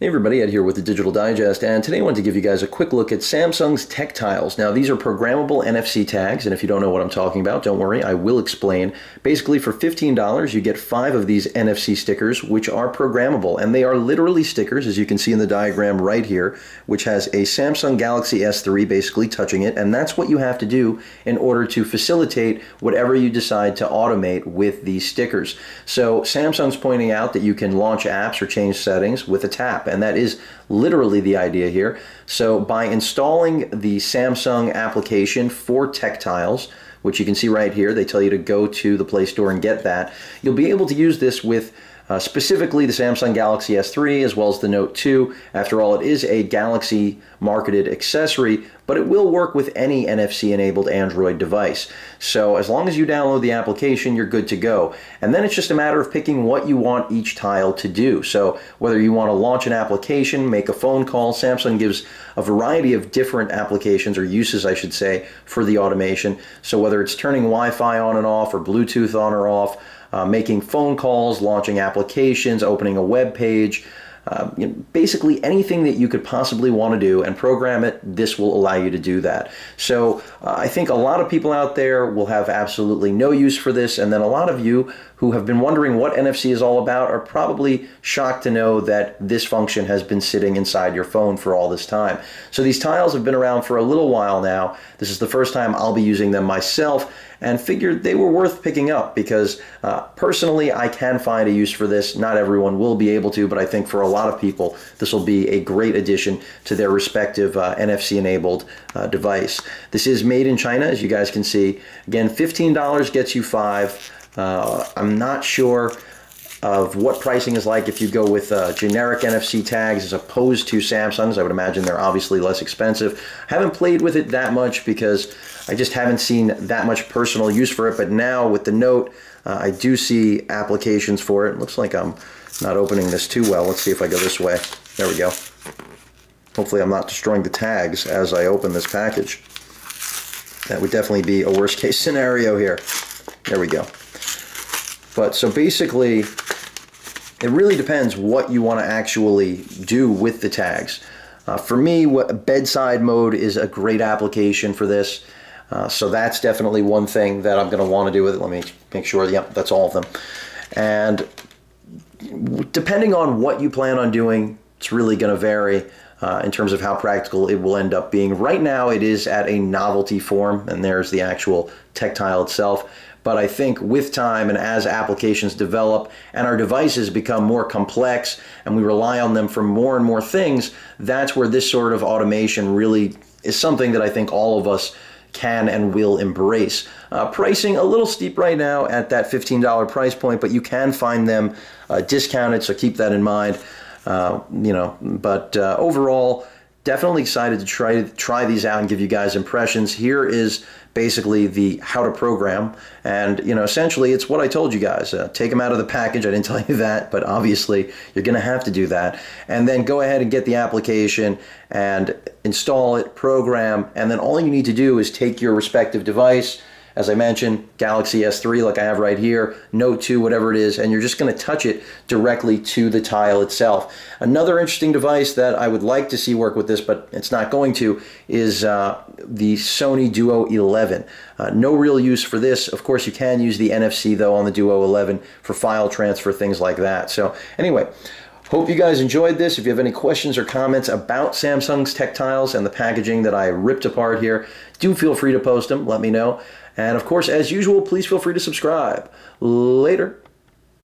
Hey everybody, Ed here with the Digital Digest, and today I wanted to give you guys a quick look at Samsung's TecTiles. Now these are programmable NFC tags, and if you don't know what I'm talking about, don't worry, I will explain. Basically for $15 you get 5 of these NFC stickers which are programmable, and they are literally stickers, as you can see in the diagram right here, which has a Samsung Galaxy S3 basically touching it, and that's what you have to do in order to facilitate whatever you decide to automate with these stickers. So Samsung's pointing out that you can launch apps or change settings with a tap. And that is literally the idea here. So by installing the Samsung application for TecTiles, which you can see right here, they tell you to go to the Play Store and get that, you'll be able to use this with specifically the Samsung Galaxy S3 as well as the Note 2. After all, it is a Galaxy marketed accessory, but it will work with any NFC enabled Android device. So as long as you download the application, you're good to go. And then it's just a matter of picking what you want each tile to do. So whether you want to launch an application, make a phone call, Samsung gives a variety of different applications or uses, I should say, for the automation. So whether it's turning Wi-Fi on and off or Bluetooth on or off, making phone calls, launching applications, opening a web page, basically anything that you could possibly want to do and program it, this will allow you to do that. So I think a lot of people out there will have absolutely no use for this, and then a lot of you who have been wondering what NFC is all about are probably shocked to know that this function has been sitting inside your phone for all this time. So these tiles have been around for a little while now. This is the first time I'll be using them myself, and figured they were worth picking up because personally I can find a use for this. Not everyone will be able to, but I think for a lot of people this will be a great addition to their respective NFC enabled device. This is made in China, as you guys can see. Again, $15 gets you 5. I'm not sure of what pricing is like if you go with generic NFC tags as opposed to Samsung's. I would imagine they're obviously less expensive. I haven't played with it that much because I just haven't seen that much personal use for it, but now with the Note, I do see applications for it. It looks like I'm not opening this too well. Let's see if I go this way. There we go. Hopefully I'm not destroying the tags as I open this package. That would definitely be a worst case scenario here. There we go. But so basically, it really depends what you want to actually do with the tags. For me, bedside mode is a great application for this. So that's definitely one thing that I'm going to want to do with it. Let me make sure, yep, that's all of them. And depending on what you plan on doing, it's really going to vary in terms of how practical it will end up being. Right now, it is at a novelty form, and there's the actual TecTile itself. But I think with time and as applications develop and our devices become more complex and we rely on them for more and more things, that's where this sort of automation really is something that I think all of us can and will embrace. Pricing a little steep right now at that $15 price point, but you can find them discounted, so keep that in mind. Overall, definitely excited to try these out and give you guys impressions. Here is basically the how to program, and essentially it's what I told you guys. Take them out of the package. I didn't tell you that, but obviously you're gonna have to do that, and then go ahead and get the application and install it, program, and then all you need to do is take your respective device, as I mentioned, Galaxy S3 like I have right here, Note 2, whatever it is, and you're just going to touch it directly to the tile itself. Another interesting device that I would like to see work with this, but it's not going to, is the Sony Duo 11. No real use for this. Of course, you can use the NFC, though, on the Duo 11 for file transfer, things like that. So anyway, hope you guys enjoyed this. If you have any questions or comments about Samsung's TecTiles and the packaging that I ripped apart here, do feel free to post them. Let me know. And of course, as usual, please feel free to subscribe. Later.